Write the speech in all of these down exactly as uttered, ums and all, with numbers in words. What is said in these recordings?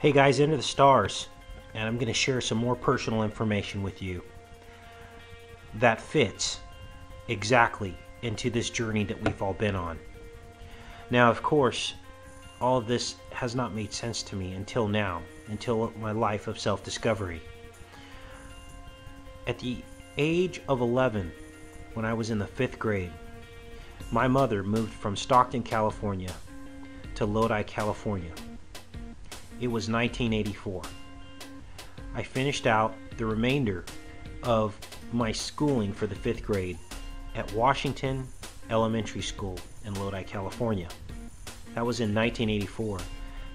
Hey guys, Into the Stars, and I'm going to share some more personal information with you that fits exactly into this journey that we've all been on. Now, of course, all of this has not made sense to me until now, until my life of self-discovery. At the age of eleven, when I was in the fifth grade, my mother moved from Stockton, California to Lodi, California. It was nineteen eighty-four. I finished out the remainder of my schooling for the fifth grade at Washington Elementary School in Lodi, California. That was in nineteen eighty-four.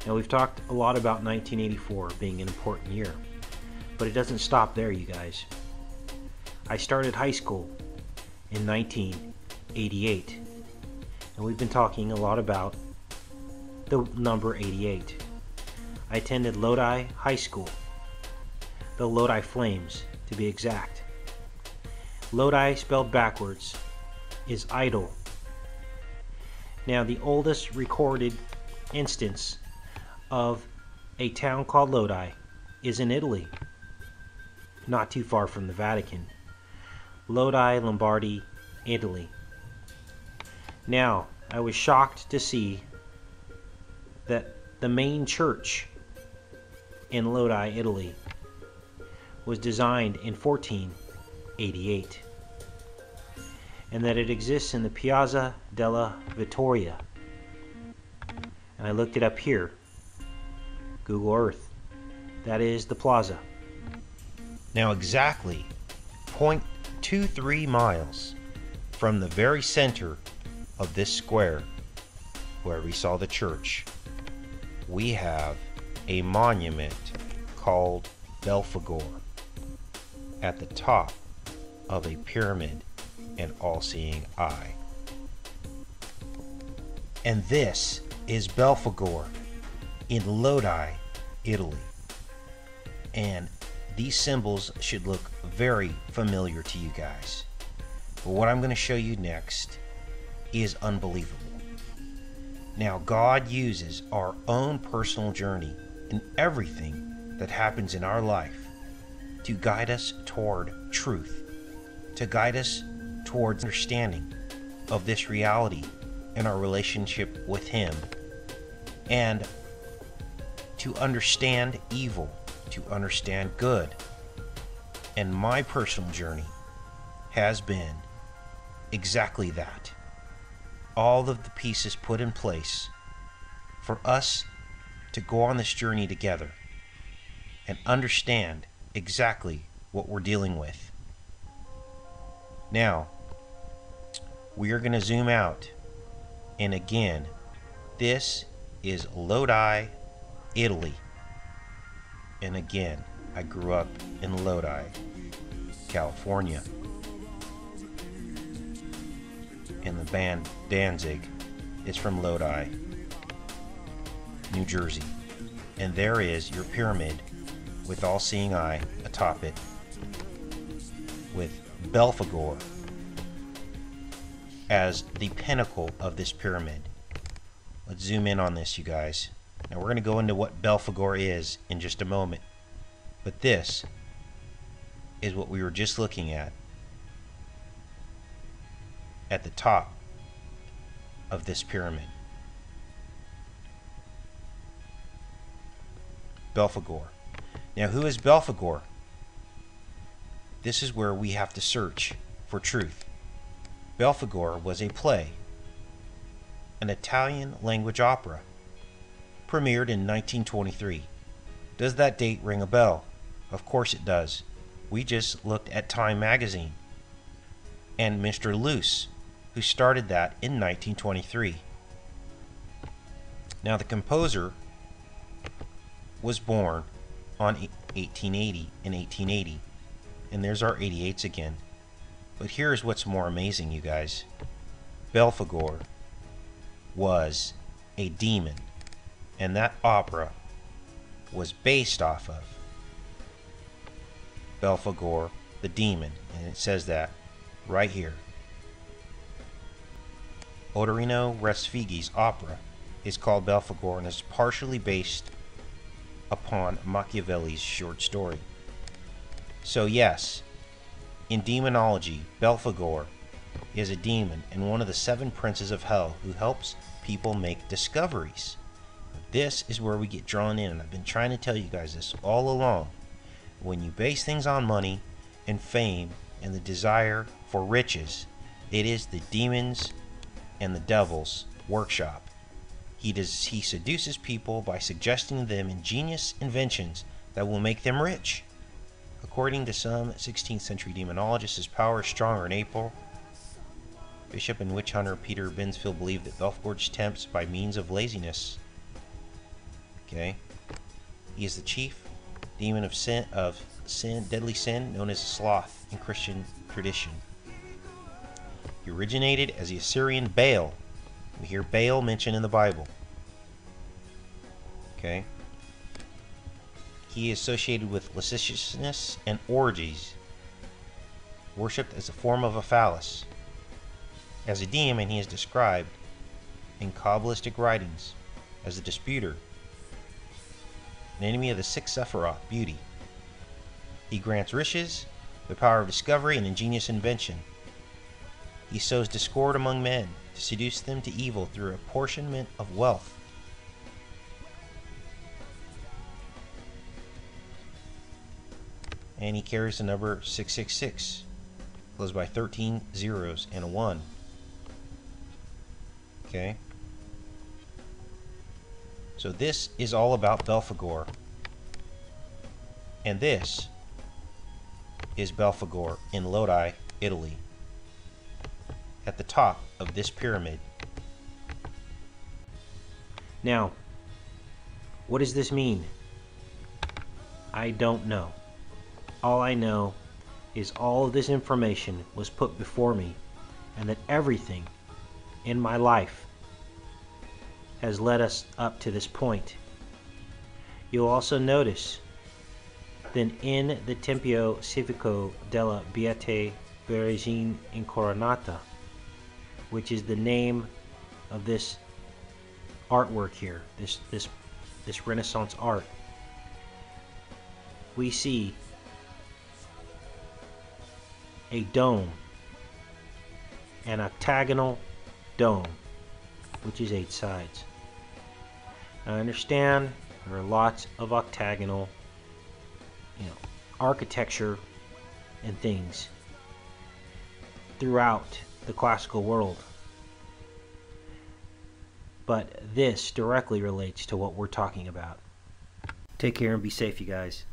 Now, we've talked a lot about nineteen eighty-four being an important year, but it doesn't stop there, you guys. I started high school in nineteen eighty-eight, and we've been talking a lot about the number eighty-eight. I attended Lodi High School, the Lodi Flames to be exact. Lodi spelled backwards is idol. Now, the oldest recorded instance of a town called Lodi is in Italy, not too far from the Vatican. Lodi Lombardy, Italy. Now, I was shocked to see that the main church in Lodi, Italy, was designed in fourteen eighty-eight, and that it exists in the Piazza della Vittoria. And I looked it up here, Google Earth. That is the plaza. Now, exactly zero point two three miles from the very center of this square where we saw the church, we have a monument called Belfagor at the top of a pyramid and all-seeing eye. And this is Belfagor in Lodi, Italy. And these symbols should look very familiar to you guys. But what I'm going to show you next is unbelievable. Now, God uses our own personal journey and everything that happens in our life to guide us toward truth, to guide us towards understanding of this reality and our relationship with Him, and to understand evil, to understand good. And my personal journey has been exactly that. All of the pieces put in place for us to go on this journey together and understand exactly what we're dealing with. Now, we are going to zoom out, and again, this is Lodi, Italy. And again, I grew up in Lodi, California. And the band Danzig is from Lodi, New Jersey. And there is your pyramid with all-seeing eye atop it, with Belfagor as the pinnacle of this pyramid. Let's zoom in on this, you guys. Now, we're going to go into what Belfagor is in just a moment, but this is what we were just looking at at the top of this pyramid. Belfagor. Now, who is Belfagor? This is where we have to search for truth. Belfagor was a play, an Italian language opera, premiered in nineteen twenty-three. Does that date ring a bell? Of course it does. We just looked at Time magazine and Mister Luce, who started that in nineteen twenty-three. Now, the composer was born on eighteen eighty, in eighteen eighty, and there's our eighty-eights again. But here's what's more amazing, you guys. Belfagor was a demon, and that opera was based off of Belfagor the Demon, and it says that right here. Odorino Respighi's opera is called Belfagor and is partially based upon Machiavelli's short story. So yes, in demonology, Belfagor is a demon and one of the seven princes of hell who helps people make discoveries. This is where we get drawn in, and I've been trying to tell you guys this all along. When you base things on money and fame and the desire for riches, it is the demons and the devil's workshop. He does, he seduces people by suggesting to them ingenious inventions that will make them rich. According to some sixteenth century demonologists, his power is stronger in April. Bishop and witch hunter Peter Binsfield believed that Belfagor tempts by means of laziness. Okay, he is the chief demon of sin, of sin, deadly sin known as sloth in Christian tradition. He originated as the Assyrian Baal. We hear Baal mentioned in the Bible. Okay. He is associated with lasciviousness and orgies, worshipped as a form of a phallus. As a demon, he is described in Kabbalistic writings as a disputer, an enemy of the sixth Sephiroth, beauty. He grants riches, the power of discovery, and ingenious invention. He sows discord among men to seduce them to evil through apportionment of wealth. And he carries the number six six six, goes by thirteen zeros and a one. Okay. So this is all about Belfagor. And this is Belfagor in Lodi, Italy, at the top of this pyramid. Now, what does this mean? I don't know. All I know is all of this information was put before me, and that everything in my life has led us up to this point. You'll also notice that in the Tempio Civico della Beata Vergine Incoronata, which is the name of this artwork here, this this this Renaissance art, we see a dome, an octagonal dome, which is eight sides. Now, I understand there are lots of octagonal, you know, architecture and things throughout the classical world, but this directly relates to what we're talking about. Take care and be safe, you guys.